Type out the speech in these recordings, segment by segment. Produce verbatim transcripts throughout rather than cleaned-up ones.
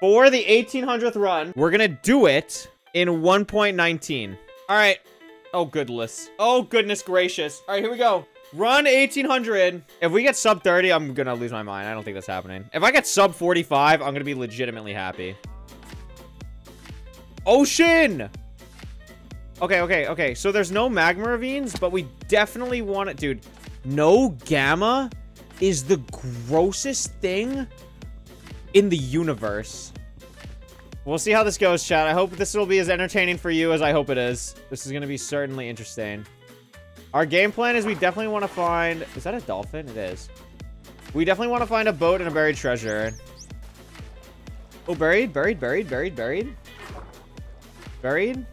for the eighteen hundredth run. We're gonna do it in one point nineteen. All right. Oh, goodness. Oh, goodness gracious. All right, here we go. Run eighteen hundred. If we get sub thirty, I'm gonna lose my mind. I don't think that's happening. If I get sub forty-five, I'm gonna be legitimately happy. Ocean! Okay, okay, okay. So there's no magma ravines, but we definitely want it. Dude, no gamma is the grossest thing in the universe. We'll see how this goes, chat. I hope this will be as entertaining for you as I hope it is. This is going to be certainly interesting. Our game plan is we definitely want to find... Is that a dolphin? It is. We definitely want to find a boat and a buried treasure. Oh, buried, buried, buried, buried, buried. Buried?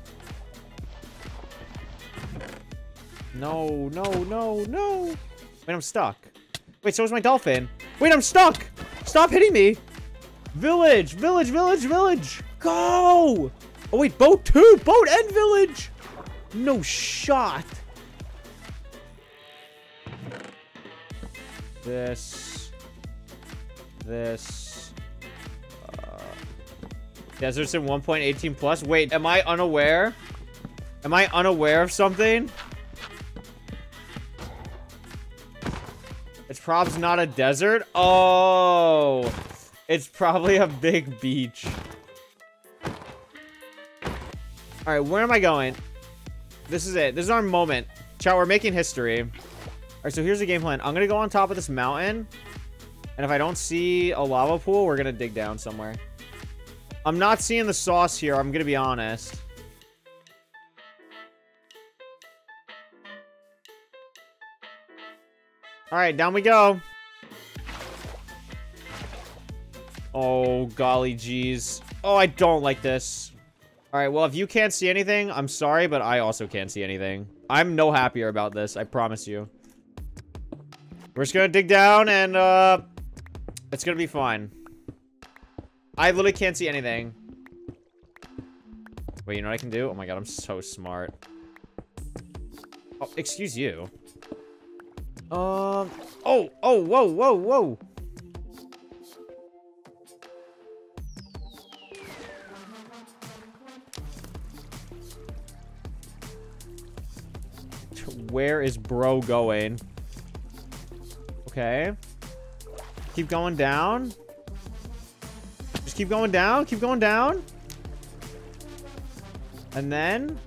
No, no, no, no. Wait, I'm stuck. Wait, so is my dolphin. Wait, I'm stuck. Stop hitting me. Village, village, village, village. Go. Oh, wait, boat two. Boat and village. No shot. This. This. Uh, deserts in one point eighteen plus. Wait, am I unaware? Am I unaware of something? It's probably not a desert. Oh, it's probably a big beach. All right, where am I going? This is it. This is our moment. Chat, we're making history. All right, so here's the game plan. I'm going to go on top of this mountain. And if I don't see a lava pool, we're going to dig down somewhere. I'm not seeing the sauce here. I'm going to be honest. All right, down we go. Oh, golly geez. Oh, I don't like this. All right, well, if you can't see anything, I'm sorry, but I also can't see anything. I'm no happier about this, I promise you. We're just gonna dig down and uh, it's gonna be fine. I literally can't see anything. Wait, you know what I can do? Oh my God, I'm so smart. Oh, excuse you. Um, oh, oh, whoa, whoa, whoa. Where is bro going? Okay. Keep going down. Just keep going down, keep going down. And then...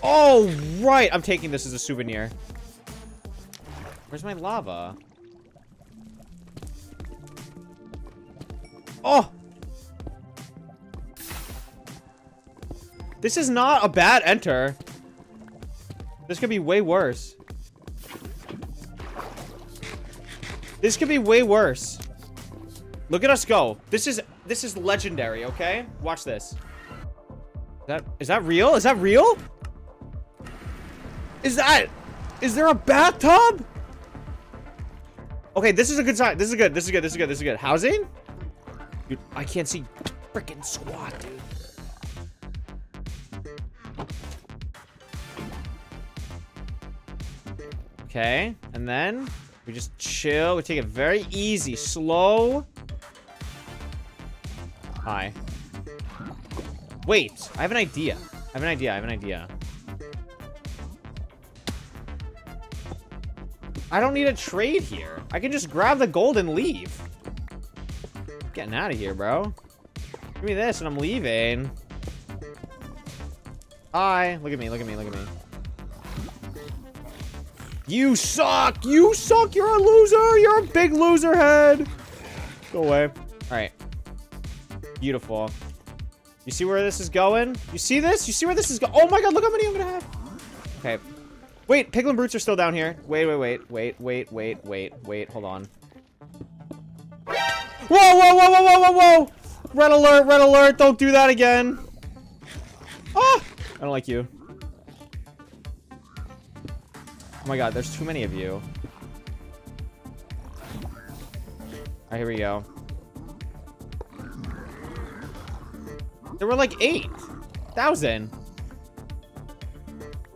Oh, right. I'm taking this as a souvenir. Where's my lava? Oh! This is not a bad enter. This could be way worse. This could be way worse. Look at us go. This is this is legendary, okay? Watch this. That is that real? Is that real? Is that... Is there a bathtub? Okay, this is a good sign. This is good. This is good. This is good. This is good. Housing? Dude, I can't see freaking squat, dude. Okay, and then we just chill. We take it very easy. Slow. Hi. Wait, I have an idea. I have an idea. I have an idea. I don't need a trade here. I can just grab the gold and leave. I'm getting out of here, bro. Give me this and I'm leaving. Hi. Look at me. Look at me. Look at me. You suck. You suck. You're a loser. You're a big loser head. Go away. All right. Beautiful. You see where this is going? You see this? You see where this is going? Oh my God. Look how many I'm going to have. Okay. Wait, Piglin Brutes are still down here. Wait, wait, wait, wait, wait, wait, wait, wait. Hold on. Whoa, whoa, whoa, whoa, whoa, whoa, whoa. Red alert, red alert. Don't do that again. Ah, I don't like you. Oh my God, there's too many of you. All right, here we go. There were like eight thousand.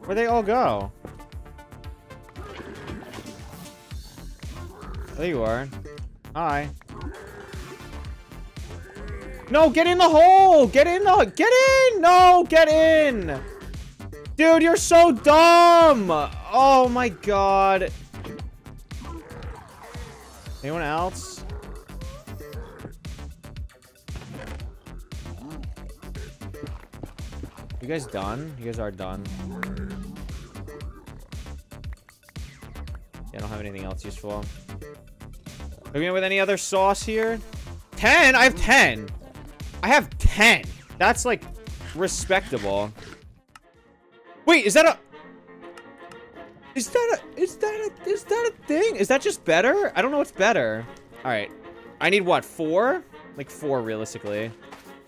Where'd they all go? There you are. Hi. No, get in the hole! Get in the- Get in! No, get in! Dude, you're so dumb! Oh my god. Anyone else? You guys done? You guys are done. Yeah, I don't have anything else useful. Are we in with any other sauce here? ten? I have ten! I have ten. That's, like, respectable. Wait, is that a... Is that a... Is that a... Is that a thing? Is that just better? I don't know what's better. Alright. I need, what, four? Like, four, realistically.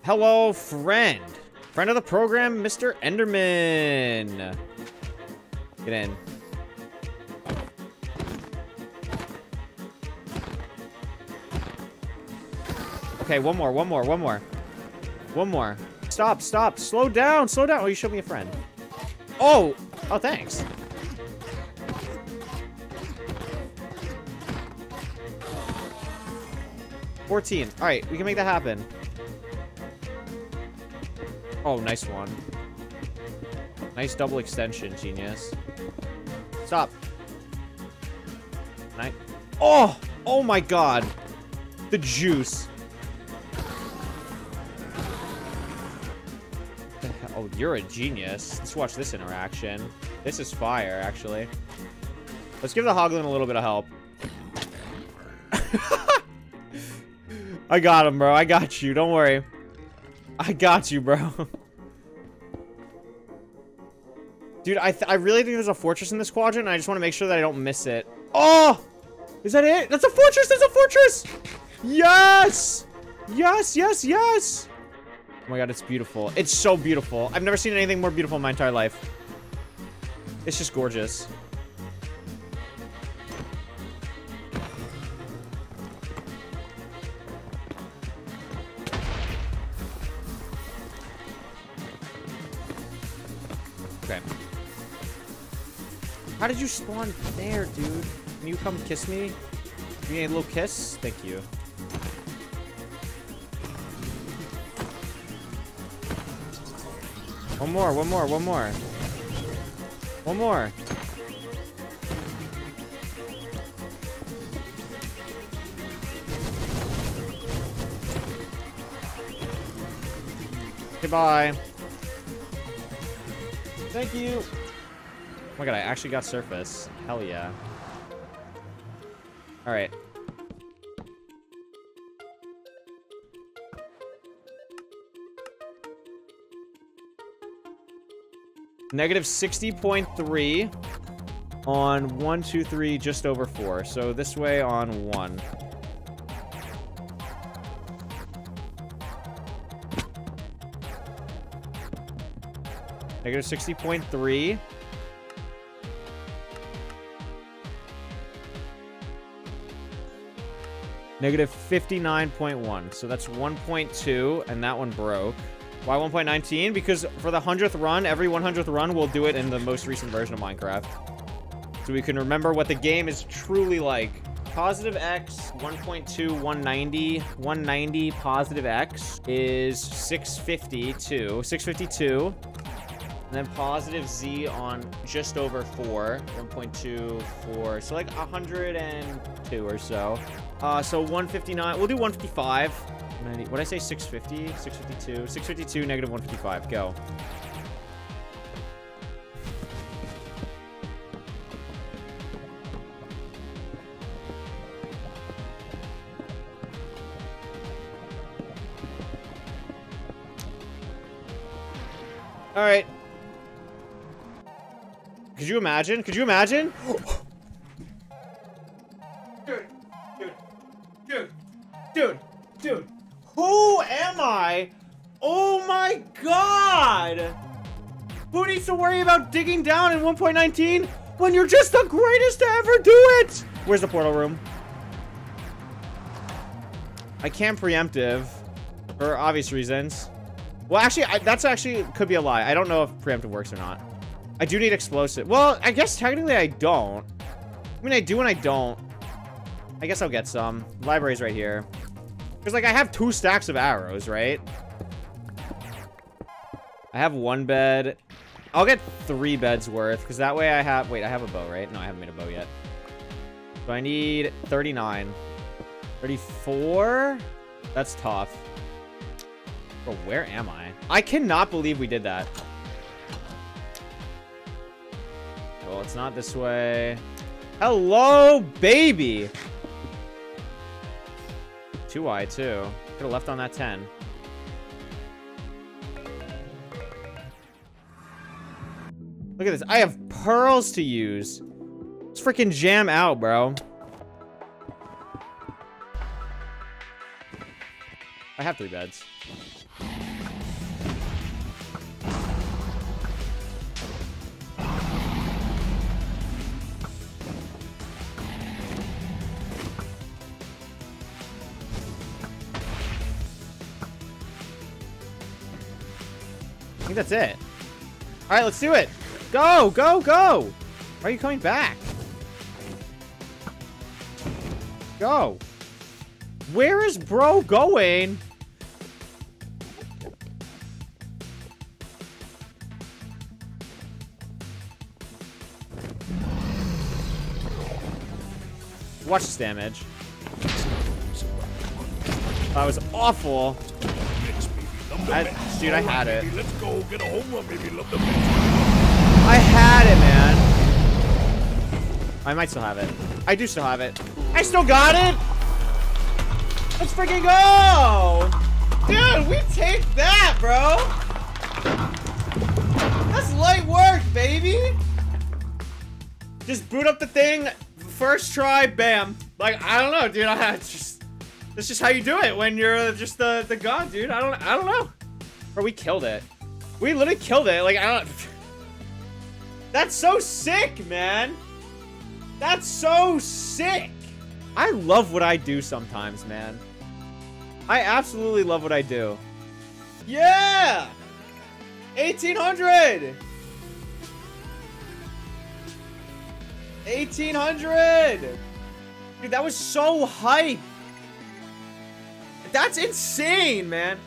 Hello, friend. Friend of the program, Mister Enderman. Get in. Okay, one more, one more, one more. One more. Stop, stop, slow down, slow down. Oh, you showed me a friend. Oh, oh, thanks. fourteen. All right, we can make that happen. Oh, nice one. Nice double extension, genius. Stop. Nine. Oh, oh my God. The juice. Oh, you're a genius. Let's watch this interaction. This is fire, actually. Let's give the Hoglin a little bit of help. I got him, bro. I got you. Don't worry. I got you, bro. Dude, I, th I really think there's a fortress in this quadrant. And I just want to make sure that I don't miss it. Oh! Is that it? That's a fortress! That's a fortress! Yes! Yes, yes, yes! Oh my god, it's beautiful. It's so beautiful. I've never seen anything more beautiful in my entire life. It's just gorgeous. Okay. How did you spawn there, dude? Can you come kiss me? Give me a little kiss? Thank you. One more, one more, one more. One more. Goodbye. Thank you. Oh my god, I actually got surface. Hell yeah. Alright. Negative sixty point three on one, two, three, just over four. So this way on one. Negative sixty point three. Negative fifty-nine point one. So that's one point two, and that one broke. Why one point nineteen? Because for the hundredth run, every hundredth run, we'll do it in the most recent version of Minecraft. So we can remember what the game is truly like. Positive X, one point two, one ninety. one ninety positive X is six fifty-two. six fifty-two. And then positive Z on just over four. one point two four. So like one hundred two or so. Uh, so one fifty-nine. We'll do one fifty-five. What did I say? six fifty? six fifty-two? six fifty-two, negative one fifty-five. Go. Alright. Could you imagine? Could you imagine? Dude. Dude. Dude. Dude. Dude. Who am I? Oh my god! Who needs to worry about digging down in one point nineteen when you're just the greatest to ever do it? Where's the portal room? I can't preemptive for obvious reasons. Well, actually, I, that's actually could be a lie. I don't know if preemptive works or not. I do need explosive. Well, I guess technically I don't. I mean, I do and I don't. I guess I'll get some. Library's right here. Because, like, I have two stacks of arrows, right? I have one bed. I'll get three beds worth, because that way I have... Wait, I have a bow, right? No, I haven't made a bow yet. So I need thirty-nine. thirty-four? That's tough. Bro, where am I? I cannot believe we did that. Well, it's not this way. Hello, baby! two I, too. Could have left on that ten. Look at this. I have pearls to use. Let's freaking jam out, bro. I have three beds. I think that's it. All right, let's do it. Go, go, go. Why are you coming back? Go. Where is bro going? Watch this damage. That was awful. I, dude, I had it. Let's go get a home run, baby. Love the I had it, man. I might still have it. I do still have it. I still got it. Let's freaking go, dude. We take that, bro. That's light work, baby. Just boot up the thing, first try, bam. Like I don't know, dude. I just that's just how you do it when you're just the the god, dude. I don't I don't know. Bro, we killed it. We literally killed it. Like, I don't... That's so sick, man. That's so sick. I love what I do sometimes, man. I absolutely love what I do. Yeah! eighteen hundred! eighteen hundred! Dude, that was so hype. That's insane, man.